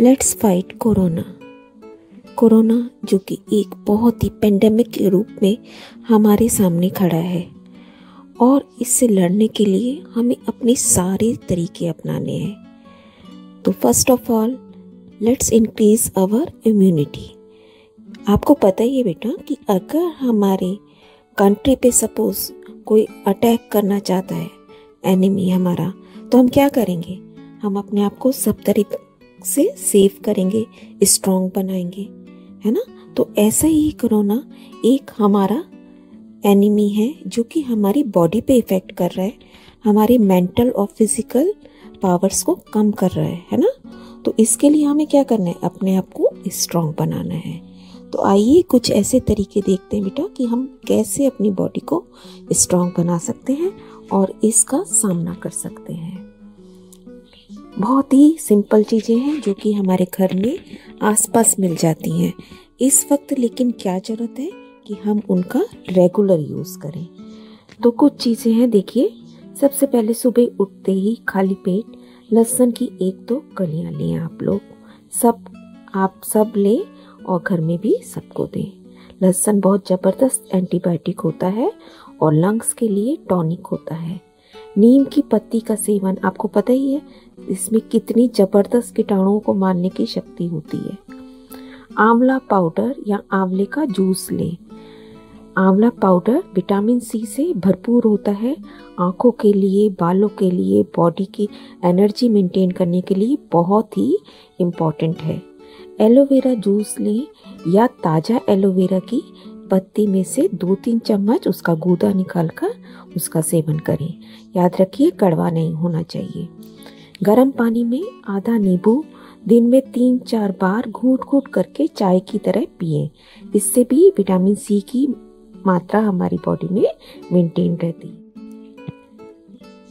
Let's fight corona. Corona जो कि एक बहुत ही पेंडेमिक के रूप में हमारे सामने खड़ा है और इससे लड़ने के लिए हमें अपने सारे तरीके अपनाने हैं। तो first of all let's increase our immunity. आपको पता ही है बेटा कि अगर हमारे कंट्री पे सपोज कोई अटैक करना चाहता है एनिमी हमारा, तो हम क्या करेंगे, हम अपने आप को सब तरीके से सेव करेंगे, स्ट्रॉन्ग बनाएंगे, है ना। तो ऐसा ही कोरोना एक हमारा एनिमी है जो कि हमारी बॉडी पे इफ़ेक्ट कर रहा है, हमारे मेंटल और फिजिकल पावर्स को कम कर रहा है ना। तो इसके लिए हमें क्या करना है, अपने आप को स्ट्रॉन्ग बनाना है। तो आइए कुछ ऐसे तरीके देखते हैं बेटा कि हम कैसे अपनी बॉडी को स्ट्रॉन्ग बना सकते हैं और इसका सामना कर सकते हैं। बहुत ही सिंपल चीज़ें हैं जो कि हमारे घर में आसपास मिल जाती हैं इस वक्त, लेकिन क्या ज़रूरत है कि हम उनका रेगुलर यूज़ करें। तो कुछ चीज़ें हैं, देखिए सबसे पहले सुबह उठते ही खाली पेट लहसुन की 1-2 कलियाँ लें आप लोग, आप सब लें और घर में भी सबको दें। लहसुन बहुत ज़बरदस्त एंटीबायोटिक होता है और लंग्स के लिए टॉनिक होता है। नीम की पत्ती का सेवन, आपको पता ही है इसमें कितनी ज़बरदस्त कीटाणुओं को मारने की शक्ति होती है। आंवला पाउडर या आंवले का जूस लें। आंवला पाउडर विटामिन सी से भरपूर होता है, आँखों के लिए, बालों के लिए, बॉडी की एनर्जी मेंटेन करने के लिए बहुत ही इम्पॉर्टेंट है। एलोवेरा जूस लें या ताज़ा एलोवेरा की पत्ती में से 2-3 चम्मच उसका गूदा निकालकर उसका सेवन करें। याद रखिए कड़वा नहीं होना चाहिए। गर्म पानी में आधा नींबू दिन में 3-4 बार घूट-घूट करके चाय की तरह पिएं, इससे भी विटामिन सी की मात्रा हमारी बॉडी में मेंटेन रहती है।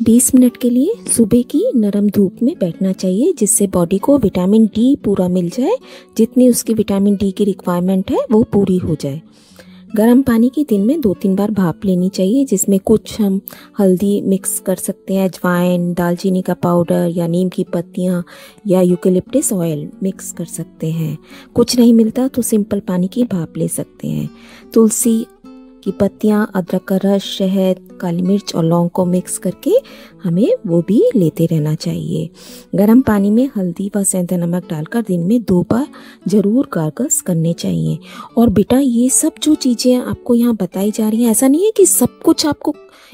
20 मिनट के लिए सुबह की नरम धूप में बैठना चाहिए जिससे बॉडी को विटामिन डी पूरा मिल जाए, जितनी उसकी विटामिन डी की रिक्वायरमेंट है वो पूरी हो जाए। गर्म पानी की दिन में 2-3 बार भाप लेनी चाहिए, जिसमें कुछ हम हल्दी मिक्स कर सकते हैं, अजवाइन, दालचीनी का पाउडर या नीम की पत्तियाँ या यूकेलिप्टस ऑयल मिक्स कर सकते हैं। कुछ नहीं मिलता तो सिंपल पानी की भाप ले सकते हैं। तुलसी की पत्तियाँ, अदरक का रस, शहद, काली मिर्च और लौंग को मिक्स करके हमें वो भी लेते रहना चाहिए। गर्म पानी में हल्दी व सेंधा नमक डालकर दिन में 2 बार ज़रूर गार्गल्स करने चाहिए। और बेटा ये सब जो चीज़ें आपको यहाँ बताई जा रही हैं, ऐसा नहीं है कि सब कुछ आपको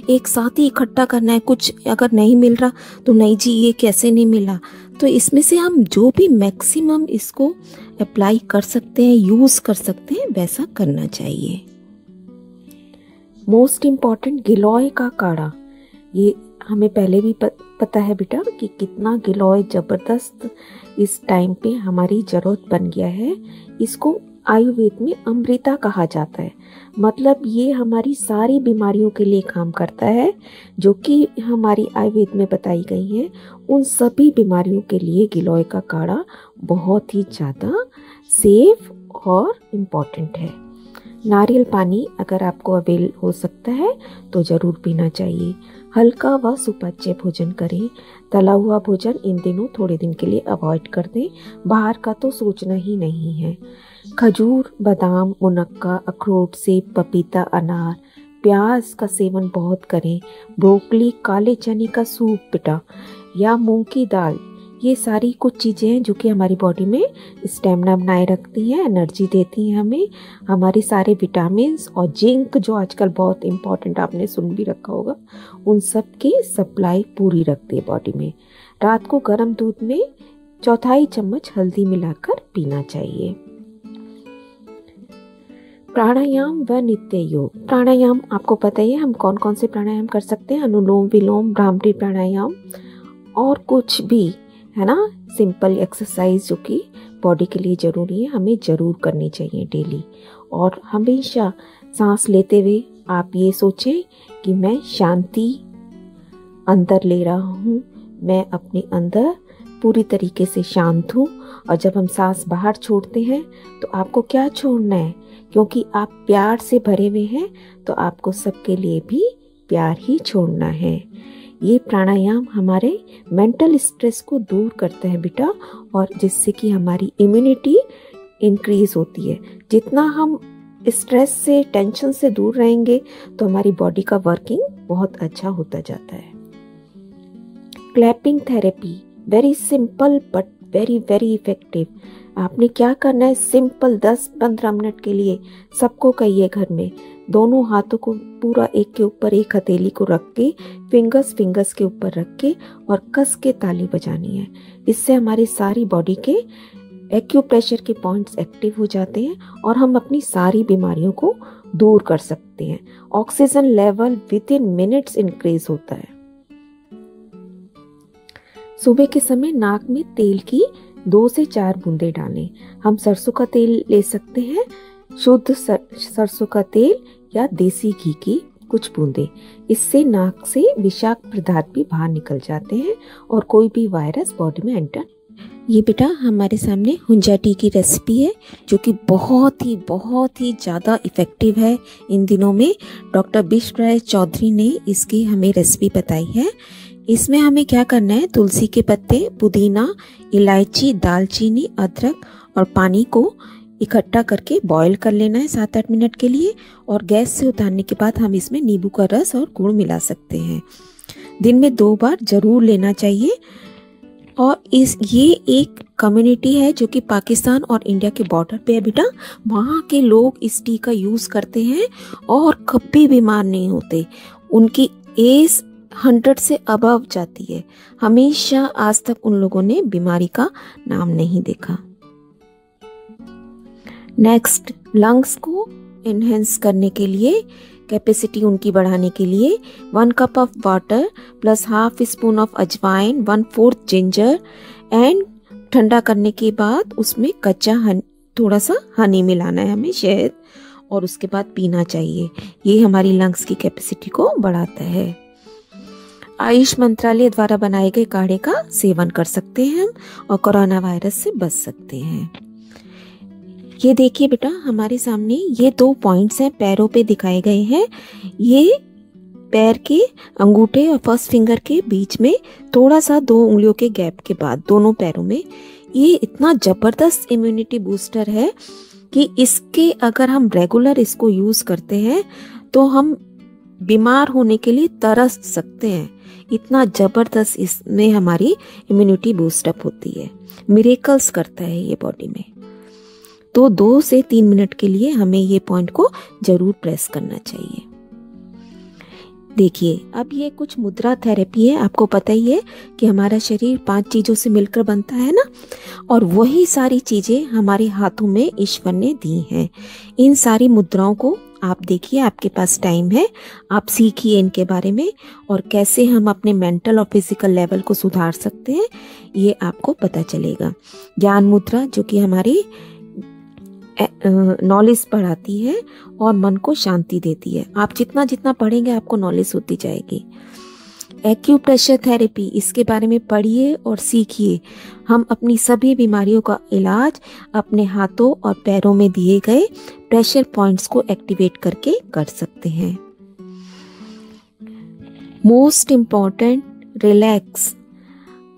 एक साथ ही इकट्ठा करना है। कुछ अगर नहीं मिल रहा तो नहीं जी ये कैसे नहीं मिला, तो इसमें से हम जो भी मैक्सिमम इसको अप्लाई कर सकते हैं, यूज़ कर सकते हैं, वैसा करना चाहिए। मोस्ट इम्पॉर्टेंट गिलोय का काढ़ा, ये हमें पहले भी पता है बेटा कि कितना गिलोय ज़बरदस्त इस टाइम पे हमारी ज़रूरत बन गया है। इसको आयुर्वेद में अमृता कहा जाता है, मतलब ये हमारी सारी बीमारियों के लिए काम करता है जो कि हमारी आयुर्वेद में बताई गई है। उन सभी बीमारियों के लिए गिलोय का काढ़ा बहुत ही ज़्यादा सेफ और इम्पॉर्टेंट है। नारियल पानी अगर आपको अवेल हो सकता है तो ज़रूर पीना चाहिए। हल्का व सुपाच्य भोजन करें। तला हुआ भोजन इन दिनों थोड़े दिन के लिए अवॉइड कर दें, बाहर का तो सोचना ही नहीं है। खजूर, बादाम, मुनक्का, अखरोट, सेब, पपीता, अनार, प्याज का सेवन बहुत करें। ब्रोकली, काले चने का सूप बेटा या मूंग की दाल, ये सारी कुछ चीज़ें हैं जो कि हमारी बॉडी में स्टेमिना बनाए रखती हैं, एनर्जी देती हैं हमें, हमारे सारे विटामिन्स और जिंक जो आजकल बहुत इम्पॉर्टेंट आपने सुन भी रखा होगा, उन सब की सप्लाई पूरी रखती है बॉडी में। रात को गर्म दूध में 1/4 चम्मच हल्दी मिलाकर पीना चाहिए। प्राणायाम व नित्य योग। प्राणायाम आपको पता ही है हम कौन कौन से प्राणायाम कर सकते हैं, अनुलोम विलोम, भ्रामरी प्राणायाम और कुछ भी, है ना। सिंपल एक्सरसाइज जो कि बॉडी के लिए ज़रूरी है, हमें ज़रूर करनी चाहिए डेली। और हमेशा सांस लेते हुए आप ये सोचें कि मैं शांति अंदर ले रहा हूँ, मैं अपने अंदर पूरी तरीके से शांत हूँ। और जब हम सांस बाहर छोड़ते हैं तो आपको क्या छोड़ना है, क्योंकि आप प्यार से भरे हुए हैं तो आपको सबके लिए भी प्यार ही छोड़ना है। ये प्राणायाम हमारे मेंटल स्ट्रेस को दूर करते हैं बेटा, और जिससे कि हमारी इम्यूनिटी इंक्रीज होती है। जितना हम स्ट्रेस से टेंशन से दूर रहेंगे तो हमारी बॉडी का वर्किंग बहुत अच्छा होता जाता है। Clapping therapy very simple but very very effective. आपने क्या करना है, सिंपल 10-15 मिनट के लिए सबको कहिए घर में, दोनों हाथों को पूरा एक के ऊपर एक हथेली को रख के, फिंगर्स के ऊपर रख के और कस के ताली बजानी है। इससे हमारी सारी बॉडी के एक्यूप्रेशर के पॉइंट्स एक्टिव हो जाते हैं और हम अपनी सारी बीमारियों को दूर कर सकते हैं। Oxygen level within minutes increase होता है। सुबह के समय नाक में तेल की 2 से 4 बूंदे डालें। हम सरसों का तेल ले सकते हैं, शुद्ध सरसों का तेल या देसी घी की कुछ बूंदे। इससे नाक से विषाक्त पदार्थ भी बाहर निकल जाते हैं और कोई भी वायरस बॉडी में एंटर। ये बेटा हमारे सामने हुंजा टी की रेसिपी है जो कि बहुत ही ज़्यादा इफ़ेक्टिव है। इन दिनों में डॉक्टर बिश्व रॉय चौधरी ने इसकी हमें रेसिपी बताई है। इसमें हमें क्या करना है, तुलसी के पत्ते, पुदीना, इलायची, दालचीनी, अदरक और पानी को इकट्ठा करके बॉईल कर लेना है 7-8 मिनट के लिए, और गैस से उतारने के बाद हम इसमें नींबू का रस और गुड़ मिला सकते हैं। दिन में 2 बार ज़रूर लेना चाहिए। और ये एक कम्युनिटी है जो कि पाकिस्तान और इंडिया के बॉर्डर पे है बेटा, वहाँ के लोग इस टी का यूज़ करते हैं और कभी बीमार नहीं होते। उनकी एज 100 से अबव जाती है, हमेशा आज तक उन लोगों ने बीमारी का नाम नहीं देखा। नेक्स्ट, लंग्स को एनहेंस करने के लिए, कैपेसिटी उनकी बढ़ाने के लिए 1 cup of water plus ½ spoon of ajwain, 1/4 ginger and ठंडा करने के बाद उसमें थोड़ा सा हनी मिलाना है हमें, शहद, और उसके बाद पीना चाहिए। ये हमारी लंग्स की कैपेसिटी को बढ़ाता है। आयुष मंत्रालय द्वारा बनाए गए काढ़े का सेवन कर सकते हैं हम और कोरोना वायरस से बच सकते हैं। ये देखिए बेटा हमारे सामने ये 2 पॉइंट्स हैं पैरों पे दिखाए गए हैं। ये पैर के अंगूठे और फर्स्ट फिंगर के बीच में थोड़ा सा 2 उंगलियों के गैप के बाद दोनों पैरों में ये इतना ज़बरदस्त इम्यूनिटी बूस्टर है कि इसके अगर हम रेगुलर इसको यूज़ करते हैं तो हम बीमार होने के लिए तरस सकते हैं। इतना ज़बरदस्त इसमें हमारी इम्यूनिटी बूस्टअप होती है, मिरेकल्स करता है ये बॉडी में। तो 2 से 3 मिनट के लिए हमें ये पॉइंट को जरूर प्रेस करना चाहिए। देखिए अब ये कुछ मुद्रा थेरेपी है। आपको पता ही है कि हमारा शरीर 5 चीज़ों से मिलकर बनता है ना, और वही सारी चीज़ें हमारे हाथों में ईश्वर ने दी हैं। इन सारी मुद्राओं को आप देखिए, आपके पास टाइम है, आप सीखिए इनके बारे में और कैसे हम अपने मेंटल और फिजिकल लेवल को सुधार सकते हैं ये आपको पता चलेगा। ज्ञान मुद्रा जो कि हमारी नॉलेज बढ़ाती है और मन को शांति देती है। आप जितना पढ़ेंगे आपको नॉलेज होती जाएगी। एक्यूप्रेशर थेरेपी, इसके बारे में पढ़िए और सीखिए। हम अपनी सभी बीमारियों का इलाज अपने हाथों और पैरों में दिए गए प्रेशर पॉइंट्स को एक्टिवेट करके कर सकते हैं। मोस्ट इम्पॉर्टेंट, रिलैक्स,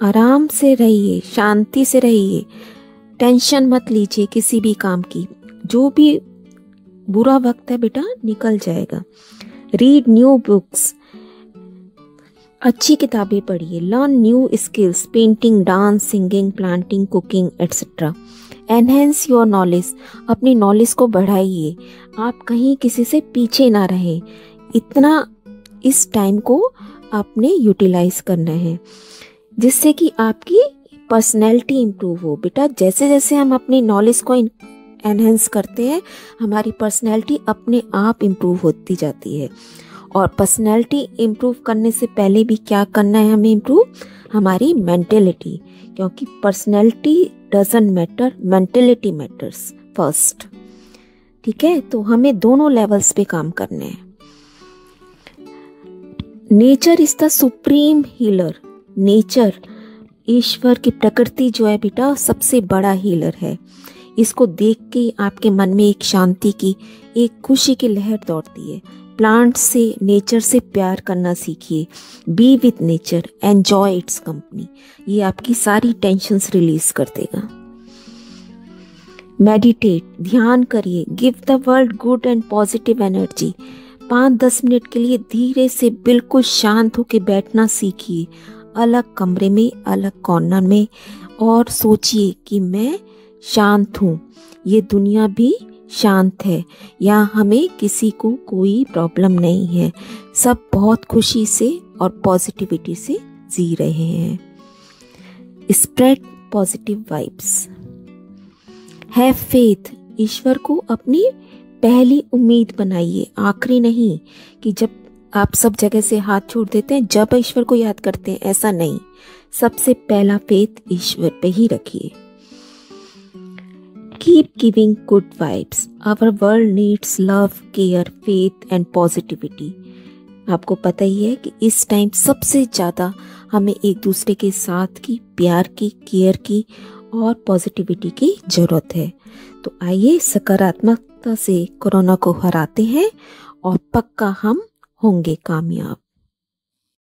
आराम से रहिए, शांति से रहिए, टेंशन मत लीजिए किसी भी काम की। जो भी बुरा वक्त है बेटा निकल जाएगा। रीड न्यू बुक्स, अच्छी किताबें पढ़िए, learn new skills, painting, dance, singing, planting, cooking etcetera. Enhance your knowledge, अपनी नॉलेज को बढ़ाइए, आप कहीं किसी से पीछे ना रहें। इतना इस टाइम को आपने यूटिलाइज करना है जिससे कि आपकी पर्सनैलिटी इम्प्रूव हो। बेटा जैसे जैसे हम अपनी नॉलेज को एनहेंस करते हैं हमारी पर्सनैलिटी अपने आप इम्प्रूव होती जाती है। और पर्सनैलिटी इम्प्रूव करने से पहले भी क्या करना है हमें इम्प्रूव, हमारी मेंटेलिटी, क्योंकि personality doesn't matter, mentality matters first. ठीक है, तो हमें दोनों लेवल्स पे काम करने हैं। Nature is the supreme healer, nature ईश्वर की प्रकृति जो है बेटा सबसे बड़ा हीलर है। इसको देख के आपके मन में एक शांति की, एक खुशी की लहर दौड़ती है। प्लांट से, नेचर से प्यार करना सीखिए। Be with nature, enjoy its company. ये आपकी सारी टेंशन्स रिलीज कर देगा। मेडिटेट, ध्यान करिए। Give the world good and positive energy. 5-10 minute के लिए धीरे से बिल्कुल शांत होकर बैठना सीखिए, अलग कमरे में, अलग कॉर्नर में, और सोचिए कि मैं शांत हूँ, ये दुनिया भी शांत है, या हमें किसी को कोई प्रॉब्लम नहीं है, सब बहुत खुशी से और पॉजिटिविटी से जी रहे हैं। Spread positive vibes. Have faith, ईश्वर को अपनी पहली उम्मीद बनाइए, आखिरी नहीं कि जब आप सब जगह से हाथ छोड़ देते हैं जब ईश्वर को याद करते हैं, ऐसा नहीं, सबसे पहला फेथ ईश्वर पे ही रखिए। Keep giving good vibes. Our world needs love, care, faith and positivity. आपको पता ही है कि इस टाइम सबसे ज़्यादा हमें एक दूसरे के साथ की, प्यार की, केयर की और पॉजिटिविटी की जरूरत है। तो आइए सकारात्मकता से कोरोना को हराते हैं और पक्का हम होंगे कामयाब।